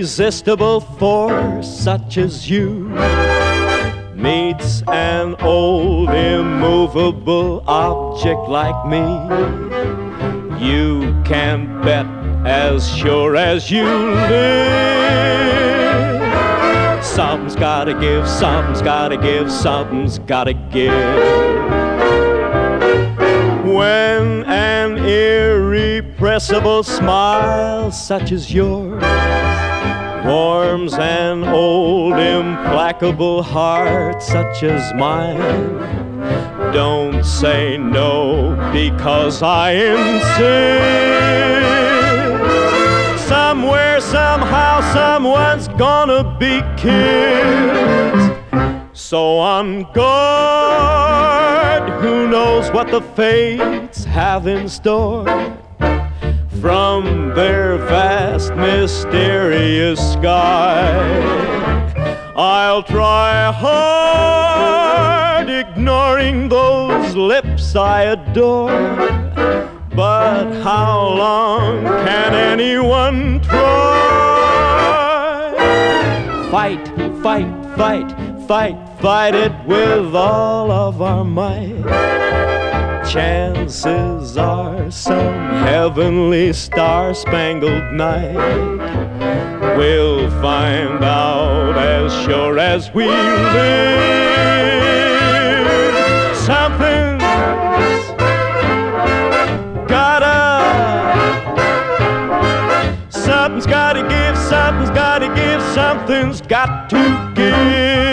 irresistible force such as you meets an old immovable object like me. You can bet as sure as you live, something's gotta give, something's gotta give, something's gotta give. When an irrepressible smile such as yours warms an old implacable heart such as mine, don't say no because I insist. Somewhere, somehow, someone's gonna be killed. So on guard, who knows what the fates have in store? From their vast, mysterious sky, I'll try hard ignoring those lips I adore. But how long can anyone try? Fight, fight, fight, fight, fight it with all of our might. Chances are some heavenly star-spangled night we'll find out as sure as we live. Something's gotta, something's gotta give, something's gotta give, something's got to give.